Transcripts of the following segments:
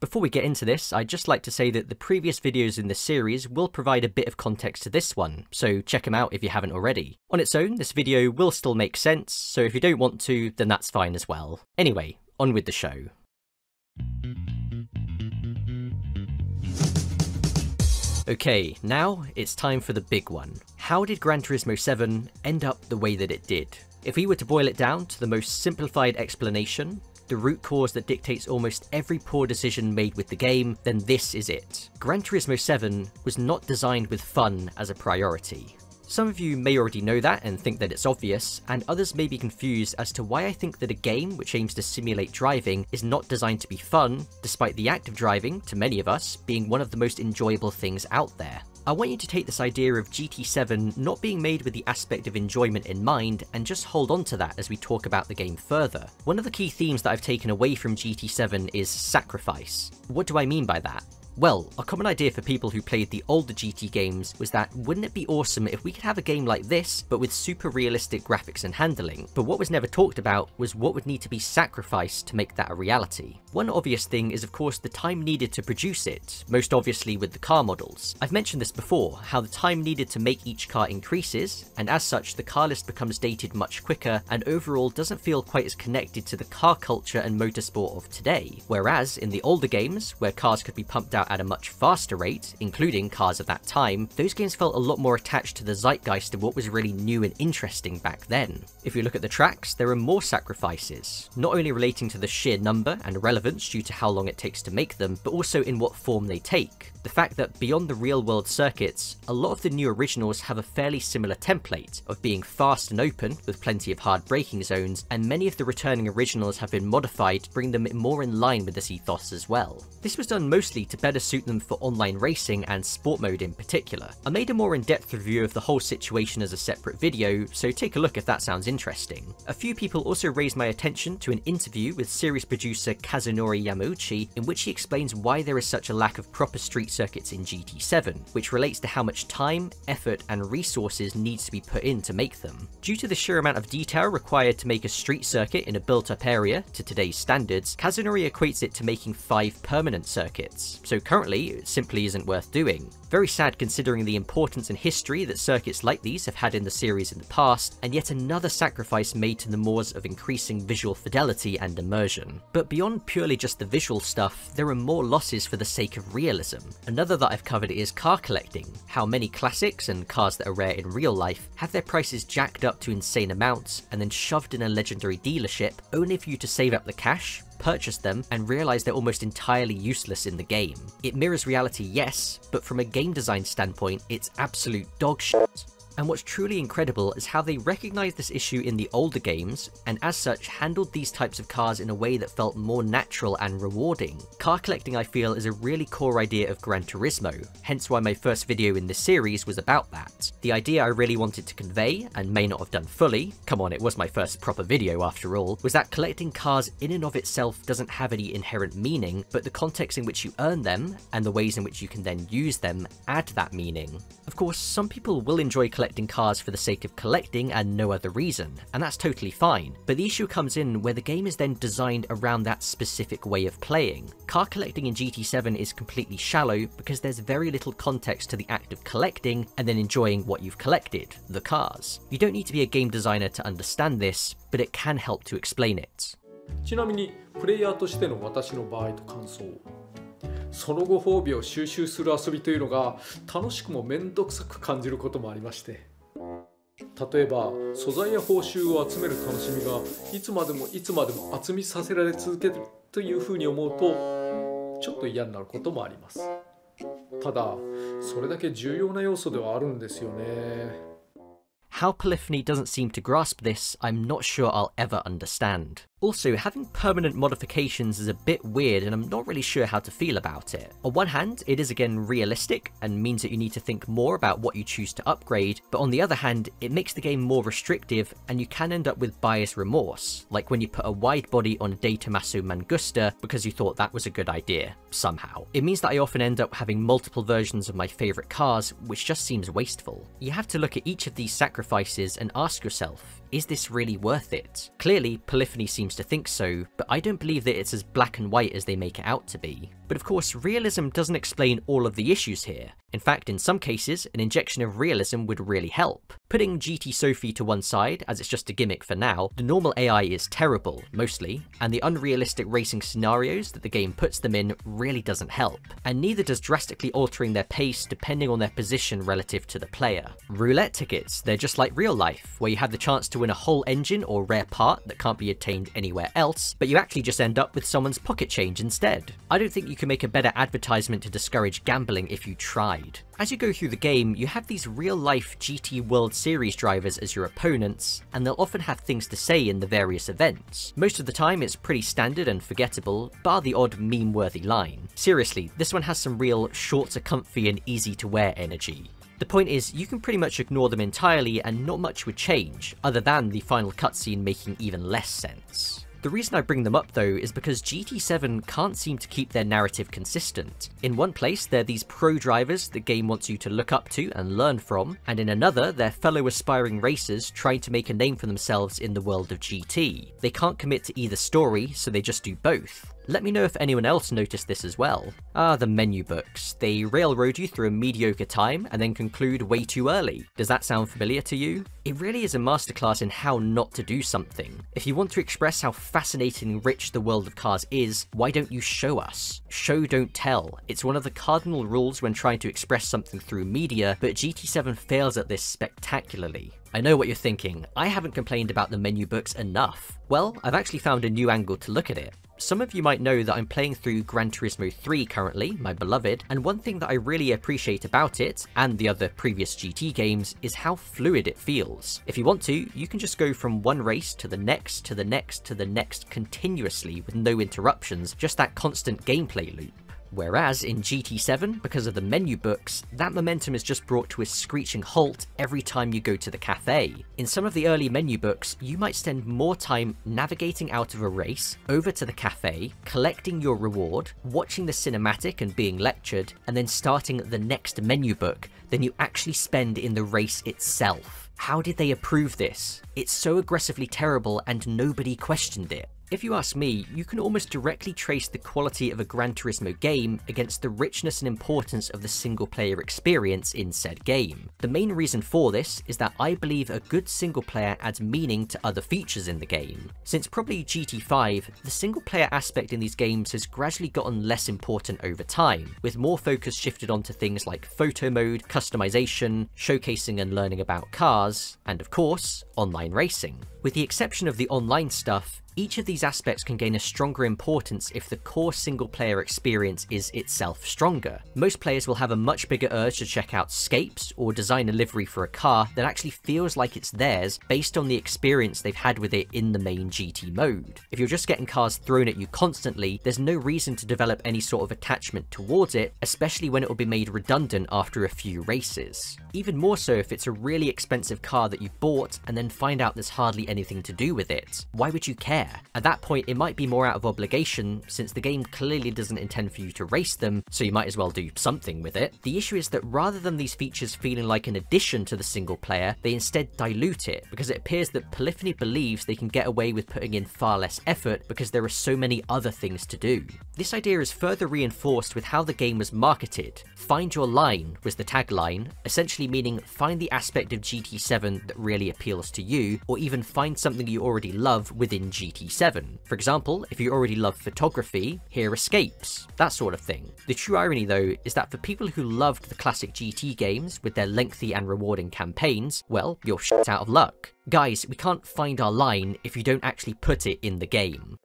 Before we get into this, I'd just like to say that the previous videos in this series will provide a bit of context to this one, so check them out if you haven't already. On its own, this video will still make sense, so if you don't want to, then that's fine as well. Anyway, on with the show. Okay, now it's time for the big one. How did Gran Turismo 7 end up the way that it did? If we were to boil it down to the most simplified explanation, the root cause that dictates almost every poor decision made with the game, then this is it. Gran Turismo 7 was not designed with fun as a priority. Some of you may already know that and think that it's obvious, and others may be confused as to why I think that a game which aims to simulate driving is not designed to be fun, despite the act of driving, to many of us, being one of the most enjoyable things out there. I want you to take this idea of GT7 not being made with the aspect of enjoyment in mind and just hold on to that as we talk about the game further. One of the key themes that I've taken away from GT7 is sacrifice. What do I mean by that? Well, a common idea for people who played the older GT games was that, wouldn't it be awesome if we could have a game like this, but with super realistic graphics and handling? But what was never talked about was what would need to be sacrificed to make that a reality. One obvious thing is, of course, the time needed to produce it, most obviously with the car models. I've mentioned this before, how the time needed to make each car increases, and as such, the car list becomes dated much quicker, and overall doesn't feel quite as connected to the car culture and motorsport of today. Whereas, in the older games, where cars could be pumped out at a much faster rate, including cars of that time, those games felt a lot more attached to the zeitgeist of what was really new and interesting back then. If you look at the tracks, there are more sacrifices, not only relating to the sheer number and relevance due to how long it takes to make them, but also in what form they take. The fact that beyond the real-world circuits, a lot of the new originals have a fairly similar template of being fast and open with plenty of hard braking zones, and many of the returning originals have been modified to bring them more in line with this ethos as well. This was done mostly to better suit them for online racing and sport mode in particular. I made a more in-depth review of the whole situation as a separate video, so take a look if that sounds interesting. A few people also raised my attention to an interview with series producer Kazunori Yamauchi, in which he explains why there is such a lack of proper street circuits in GT7, which relates to how much time, effort, and resources needs to be put in to make them. Due to the sheer amount of detail required to make a street circuit in a built-up area to today's standards, Kazunori equates it to making 5 permanent circuits. So currently, it simply isn't worth doing. Very sad considering the importance and history that circuits like these have had in the series in the past, and yet another sacrifice made to the mores of increasing visual fidelity and immersion. But beyond purely just the visual stuff, there are more losses for the sake of realism. Another that I've covered is car collecting. How many classics, and cars that are rare in real life, have their prices jacked up to insane amounts, and then shoved in a legendary dealership, only for you to save up the cash, purchase them, and realize they're almost entirely useless in the game. It mirrors reality, yes, but from a game design standpoint, it's absolute dog shit. And what's truly incredible is how they recognized this issue in the older games, and as such handled these types of cars in a way that felt more natural and rewarding. Car collecting, I feel, is a really core idea of Gran Turismo, hence why my first video in this series was about that. The idea I really wanted to convey, and may not have done fully, come on, it was my first proper video after all, was that collecting cars in and of itself doesn't have any inherent meaning, but the context in which you earn them, and the ways in which you can then use them, add that meaning. Of course, some people will enjoy collecting cars for the sake of collecting and no other reason, and that's totally fine, but the issue comes in where the game is then designed around that specific way of playing. Car collecting in GT7 is completely shallow because there's very little context to the act of collecting and then enjoying what you've collected, the cars. You don't need to be a game designer to understand this, but it can help to explain it. ちなみに、プレイヤーとしての私の場合と感想。そのご褒美を収集する遊びというのが楽しくも面倒くさく感じることもありまして、例えば素材や報酬を集める楽しみがいつまでもいつまでも厚みさせられ続けるというふうに思うとちょっと嫌になることもあります。ただそれだけ重要な要素ではあるんですよね。 How Polyphony doesn't seem to grasp this, I'm not sure I'll ever understand. Also, having permanent modifications is a bit weird and I'm not really sure how to feel about it. On one hand, it is again realistic and means that you need to think more about what you choose to upgrade, but on the other hand, it makes the game more restrictive and you can end up with bias remorse, like when you put a wide body on De Tomaso Mangusta because you thought that was a good idea, somehow. It means that I often end up having multiple versions of my favourite cars, which just seems wasteful. You have to look at each of these sacrifices sacrifices and ask yourself, is this really worth it? Clearly, Polyphony seems to think so, but I don't believe that it's as black and white as they make it out to be. But of course, realism doesn't explain all of the issues here. In fact, in some cases, an injection of realism would really help. Putting GT Sophie to one side, as it's just a gimmick for now, the normal AI is terrible, mostly, and the unrealistic racing scenarios that the game puts them in really doesn't help, and neither does drastically altering their pace depending on their position relative to the player. Roulette tickets, they're just like real life, where you have the chance to win a whole engine or rare part that can't be obtained anywhere else, but you actually just end up with someone's pocket change instead. I don't think you can make a better advertisement to discourage gambling if you tried. As you go through the game, you have these real-life GT World Series drivers as your opponents, and they'll often have things to say in the various events. Most of the time it's pretty standard and forgettable, bar the odd meme-worthy line. Seriously, this one has some real shorts are comfy and easy to wear energy. The point is, you can pretty much ignore them entirely and not much would change, other than the final cutscene making even less sense. The reason I bring them up though is because GT7 can't seem to keep their narrative consistent. In one place, they're these pro drivers the game wants you to look up to and learn from, and in another, they're fellow aspiring racers trying to make a name for themselves in the world of GT. They can't commit to either story, so they just do both. Let me know if anyone else noticed this as well. Ah, the menu books. They railroad you through a mediocre time and then conclude way too early. Does that sound familiar to you? It really is a masterclass in how not to do something. If you want to express how fascinatingly rich the world of cars is, why don't you show us? Show, don't tell. It's one of the cardinal rules when trying to express something through media, but GT7 fails at this spectacularly. I know what you're thinking. I haven't complained about the menu books enough. Well, I've actually found a new angle to look at it. Some of you might know that I'm playing through Gran Turismo 3 currently, my beloved, and one thing that I really appreciate about it, and the other previous GT games, is how fluid it feels. If you want to, you can just go from one race to the next, to the next, to the next continuously with no interruptions, just that constant gameplay loop. Whereas in GT7, because of the menu books, that momentum is just brought to a screeching halt every time you go to the cafe. In some of the early menu books, you might spend more time navigating out of a race, over to the cafe, collecting your reward, watching the cinematic and being lectured, and then starting the next menu book than you actually spend in the race itself. How did they approve this? It's so aggressively terrible and nobody questioned it. If you ask me, you can almost directly trace the quality of a Gran Turismo game against the richness and importance of the single-player experience in said game. The main reason for this is that I believe a good single-player adds meaning to other features in the game. Since probably GT5, the single-player aspect in these games has gradually gotten less important over time, with more focus shifted onto things like photo mode, customization, showcasing and learning about cars, and of course, online racing. With the exception of the online stuff, each of these aspects can gain a stronger importance if the core single-player experience is itself stronger. Most players will have a much bigger urge to check out scapes or design a livery for a car that actually feels like it's theirs based on the experience they've had with it in the main GT mode. If you're just getting cars thrown at you constantly, there's no reason to develop any sort of attachment towards it, especially when it will be made redundant after a few races. Even more so if it's a really expensive car that you bought and then find out there's hardly anything to do with it. Why would you care? At that point, it might be more out of obligation, since the game clearly doesn't intend for you to race them, so you might as well do something with it. The issue is that rather than these features feeling like an addition to the single player, they instead dilute it, because it appears that Polyphony believes they can get away with putting in far less effort because there are so many other things to do. This idea is further reinforced with how the game was marketed. Find your line was the tagline, essentially meaning find the aspect of GT7 that really appeals to you, or even find something you already love within GT7. For example, if you already love photography, here are scapes, that sort of thing. The true irony though is that for people who loved the classic GT games with their lengthy and rewarding campaigns, well, you're shit out of luck. Guys, we can't find our line if you don't actually put it in the game.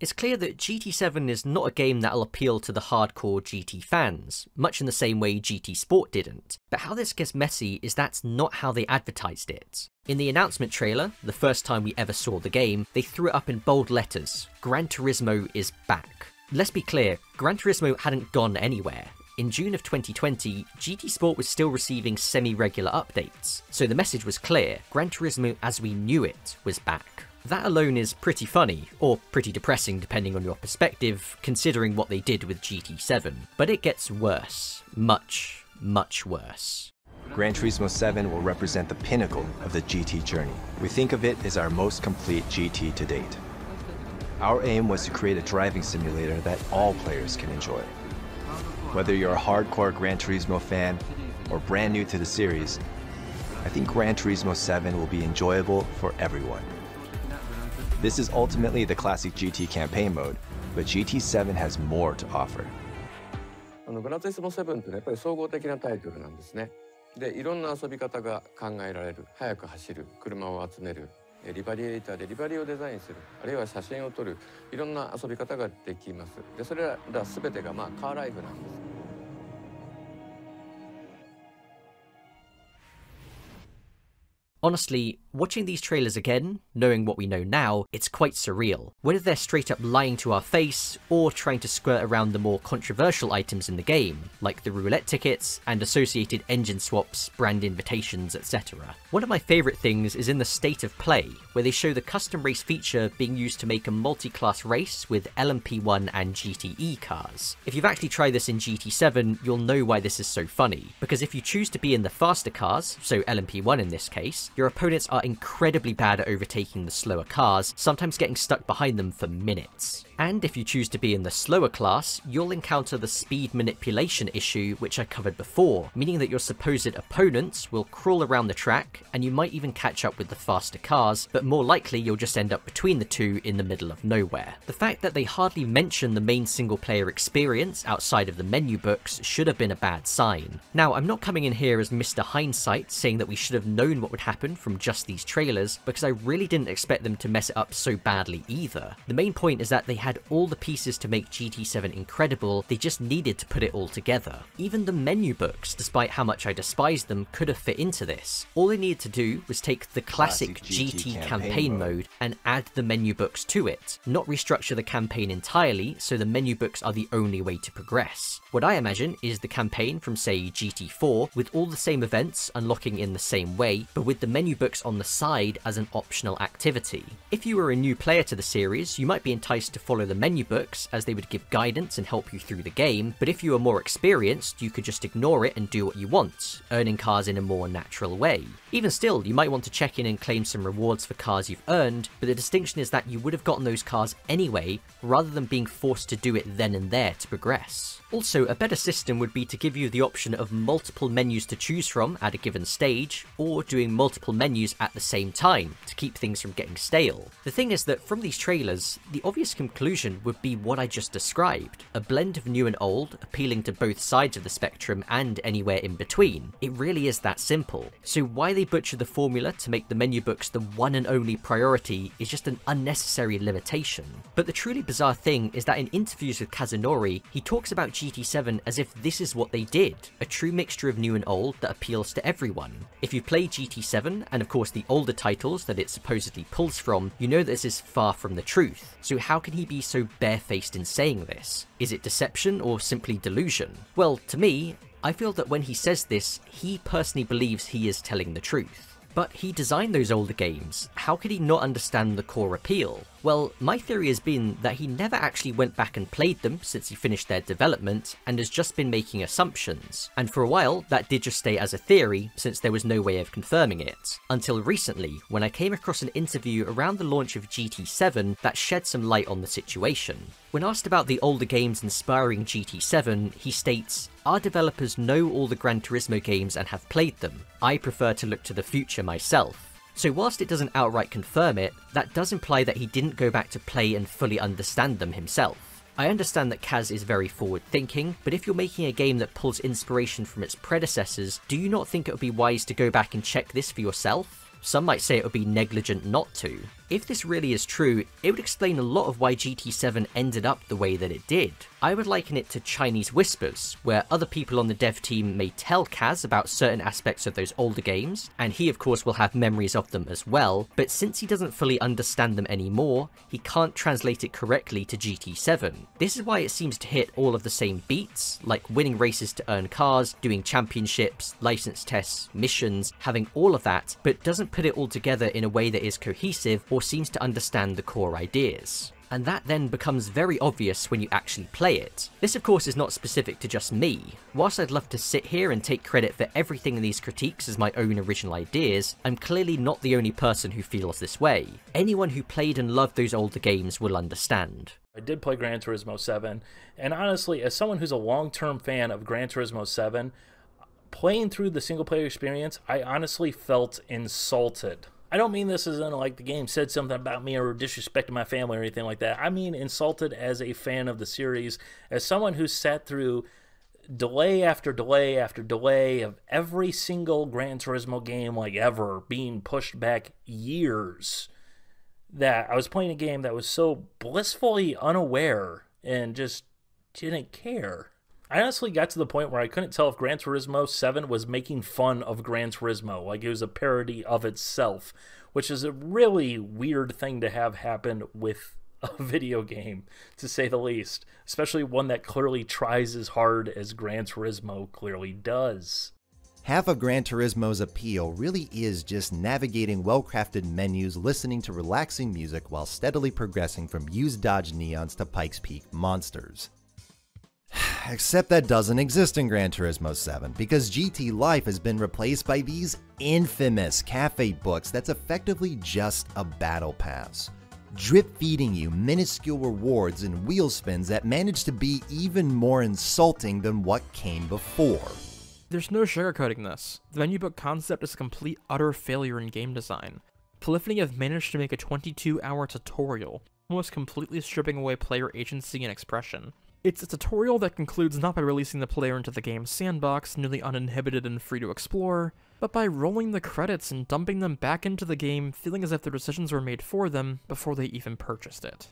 It's clear that GT7 is not a game that'll appeal to the hardcore GT fans, much in the same way GT Sport didn't. But how this gets messy is that's not how they advertised it. In the announcement trailer, the first time we ever saw the game, they threw it up in bold letters, Gran Turismo is back. Let's be clear, Gran Turismo hadn't gone anywhere. In June of 2020, GT Sport was still receiving semi-regular updates, so the message was clear, Gran Turismo as we knew it was back. That alone is pretty funny, or pretty depressing depending on your perspective, considering what they did with GT7. But it gets worse. Much, much worse. Gran Turismo 7 will represent the pinnacle of the GT journey. We think of it as our most complete GT to date. Our aim was to create a driving simulator that all players can enjoy. Whether you're a hardcore Gran Turismo fan or brand new to the series, I think Gran Turismo 7 will be enjoyable for everyone. This is ultimately the classic GT campaign mode, but GT 7 has more to offer. Gran Turismo 7 ってやっぱり総合的なタイトルなんですね。で、いろんな遊び方が考えられる。速く走る、車を集める、リバリエーターでリバリをデザインする、あるいは写真を撮る、いろんな遊び方ができます。で、それら全てがまあカーライフなんです。 Honestly, watching these trailers again, knowing what we know now, it's quite surreal. Whether they're straight up lying to our face, or trying to skirt around the more controversial items in the game, like the roulette tickets, and associated engine swaps, brand invitations, etc. One of my favourite things is in the state of play, where they show the custom race feature being used to make a multi-class race with LMP1 and GTE cars. If you've actually tried this in GT7, you'll know why this is so funny, because if you choose to be in the faster cars, so LMP1 in this case, your opponents are incredibly bad at overtaking the slower cars, sometimes getting stuck behind them for minutes. And if you choose to be in the slower class, you'll encounter the speed manipulation issue which I covered before, meaning that your supposed opponents will crawl around the track, and you might even catch up with the faster cars, but more likely you'll just end up between the two in the middle of nowhere. The fact that they hardly mention the main single-player experience outside of the menu books should have been a bad sign. Now, I'm not coming in here as Mr. Hindsight saying that we should have known what would happen from just these trailers, because I really didn't expect them to mess it up so badly either. The main point is that they had all the pieces to make GT7 incredible, they just needed to put it all together. Even the menu books, despite how much I despise them, could have fit into this. All they needed to do was take the classic GT campaign mode and add the menu books to it, not restructure the campaign entirely so the menu books are the only way to progress. What I imagine is the campaign from, say, GT4, with all the same events unlocking in the same way, but with the menu books on the side as an optional activity. If you were a new player to the series, you might be enticed to follow the menu books, as they would give guidance and help you through the game, but if you are more experienced, you could just ignore it and do what you want, earning cars in a more natural way. Even still, you might want to check in and claim some rewards for cars you've earned, but the distinction is that you would have gotten those cars anyway, rather than being forced to do it then and there to progress. Also, a better system would be to give you the option of multiple menus to choose from at a given stage, or doing multiple menus at the same time, to keep things from getting stale. The thing is that from these trailers, the obvious conclusion would be what I just described, a blend of new and old, appealing to both sides of the spectrum and anywhere in between. It really is that simple. So why they butchered the formula to make the menu books the one and only priority is just an unnecessary limitation. But the truly bizarre thing is that in interviews with Kazunori, he talks about GT7 as if this is what they did, a true mixture of new and old that appeals to everyone. If you play GT7, and of course the older titles that it supposedly pulls from, you know this is far from the truth. So how can he be so barefaced in saying this? Is it deception or simply delusion? Well, to me, I feel that when he says this, he personally believes he is telling the truth. But he designed those older games, how could he not understand the core appeal? Well, my theory has been that he never actually went back and played them since he finished their development, and has just been making assumptions. And for a while, that did just stay as a theory, since there was no way of confirming it. Until recently, when I came across an interview around the launch of GT7 that shed some light on the situation. When asked about the older games inspiring GT7, he states, "Our developers know all the Gran Turismo games and have played them. I prefer to look to the future myself." So whilst it doesn't outright confirm it, that does imply that he didn't go back to play and fully understand them himself. I understand that Kaz is very forward-thinking, but if you're making a game that pulls inspiration from its predecessors, do you not think it would be wise to go back and check this for yourself? Some might say it would be negligent not to. If this really is true, it would explain a lot of why GT7 ended up the way that it did. I would liken it to Chinese whispers, where other people on the dev team may tell Kaz about certain aspects of those older games, and he of course will have memories of them as well, but since he doesn't fully understand them anymore, he can't translate it correctly to GT7. This is why it seems to hit all of the same beats, like winning races to earn cars, doing championships, license tests, missions, having all of that, but doesn't put it all together in a way that is cohesive or seems to understand the core ideas. and that then becomes very obvious when you actually play it. This of course is not specific to just me. Whilst I'd love to sit here and take credit for everything in these critiques as my own original ideas, I'm clearly not the only person who feels this way. Anyone who played and loved those older games will understand. I did play Gran Turismo 7, and honestly, as someone who's a long-term fan of Gran Turismo 7, playing through the single-player experience, I honestly felt insulted. I don't mean this as in like the game said something about me or disrespected my family or anything like that. I mean insulted as a fan of the series, as someone who sat through delay after delay after delay of every single Gran Turismo game like ever being pushed back years, that I was playing a game that was so blissfully unaware and just didn't care. I honestly got to the point where I couldn't tell if Gran Turismo 7 was making fun of Gran Turismo, like it was a parody of itself, which is a really weird thing to have happen with a video game, to say the least, especially one that clearly tries as hard as Gran Turismo clearly does. Half of Gran Turismo's appeal really is just navigating well-crafted menus, listening to relaxing music while steadily progressing from used Dodge Neons to Pike's Peak monsters. Except that doesn't exist in Gran Turismo 7, because GT Life has been replaced by these infamous cafe books that's effectively just a battle pass, drip-feeding you minuscule rewards and wheel spins that manage to be even more insulting than what came before. There's no sugarcoating this. The menu book concept is a complete utter failure in game design. Polyphony have managed to make a 22-hour tutorial, almost completely stripping away player agency and expression. It's a tutorial that concludes not by releasing the player into the game's sandbox, nearly uninhibited and free to explore, but by rolling the credits and dumping them back into the game, feeling as if their decisions were made for them before they even purchased it.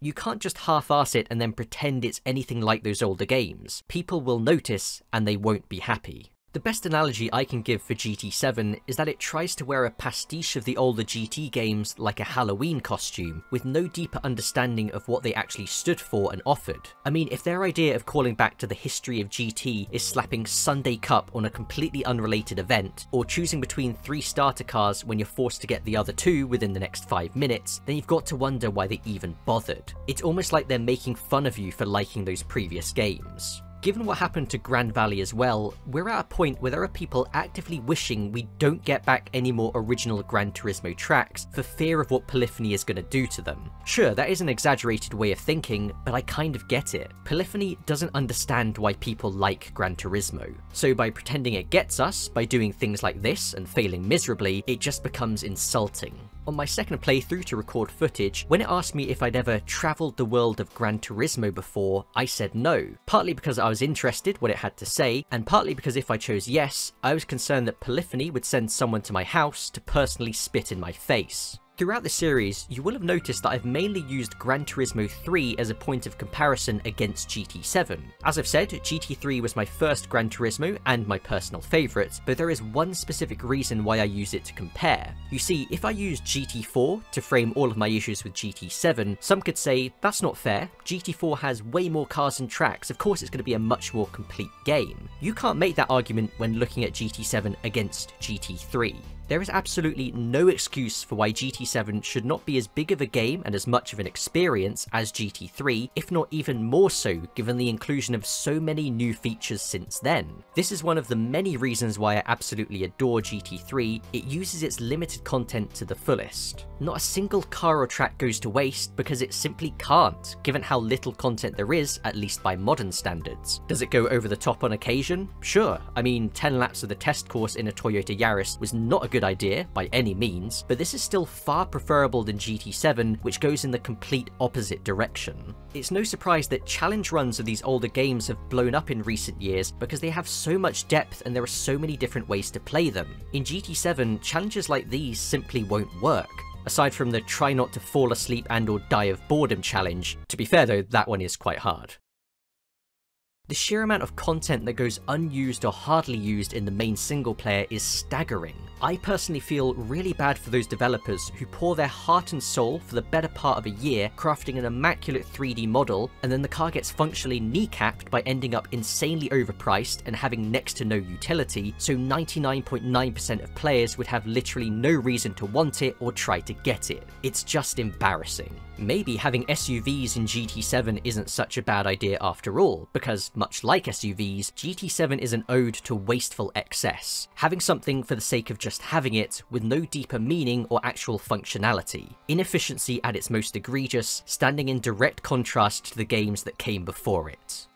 You can't just half-ass it and then pretend it's anything like those older games. People will notice, and they won't be happy. The best analogy I can give for GT7 is that it tries to wear a pastiche of the older GT games like a Halloween costume, with no deeper understanding of what they actually stood for and offered. I mean, if their idea of calling back to the history of GT is slapping Sunday Cup on a completely unrelated event, or choosing between 3 starter cars when you're forced to get the other 2 within the next 5 minutes, then you've got to wonder why they even bothered. It's almost like they're making fun of you for liking those previous games. Given what happened to Grand Valley as well, we're at a point where there are people actively wishing we don't get back any more original Gran Turismo tracks for fear of what Polyphony is going to do to them. Sure, that is an exaggerated way of thinking, but I kind of get it. Polyphony doesn't understand why people like Gran Turismo. So by pretending it gets us, by doing things like this and failing miserably, it just becomes insulting. On my second playthrough to record footage, when it asked me if I'd ever travelled the world of Gran Turismo before, I said no, partly because I was interested what it had to say, and partly because if I chose yes, I was concerned that Polyphony would send someone to my house to personally spit in my face. Throughout the series, you will have noticed that I've mainly used Gran Turismo 3 as a point of comparison against GT7. As I've said, GT3 was my first Gran Turismo and my personal favourite, but there is one specific reason why I use it to compare. You see, if I use GT4 to frame all of my issues with GT7, some could say, that's not fair, GT4 has way more cars and tracks, of course it's going to be a much more complete game. You can't make that argument when looking at GT7 against GT3. There is absolutely no excuse for why GT7 should not be as big of a game and as much of an experience as GT3, if not even more so given the inclusion of so many new features since then. This is one of the many reasons why I absolutely adore GT3. It uses its limited content to the fullest. Not a single car or track goes to waste because it simply can't, given how little content there is, at least by modern standards. Does it go over the top on occasion? Sure, I mean 10 laps of the test course in a Toyota Yaris was not a good idea by any means, but this is still far preferable than GT7, which goes in the complete opposite direction. It's no surprise that challenge runs of these older games have blown up in recent years because they have so much depth and there are so many different ways to play them. In GT7, challenges like these simply won't work. Aside from the try not to fall asleep and or die of boredom challenge. To be fair though, that one is quite hard. The sheer amount of content that goes unused or hardly used in the main single player is staggering. I personally feel really bad for those developers who pour their heart and soul for the better part of a year crafting an immaculate 3D model, and then the car gets functionally kneecapped by ending up insanely overpriced and having next to no utility, so 99.9% of players would have literally no reason to want it or try to get it. It's just embarrassing. Maybe having SUVs in GT7 isn't such a bad idea after all, because much like SUVs, GT7 is an ode to wasteful excess, having something for the sake of just having it, with no deeper meaning or actual functionality. Inefficiency at its most egregious, standing in direct contrast to the games that came before it.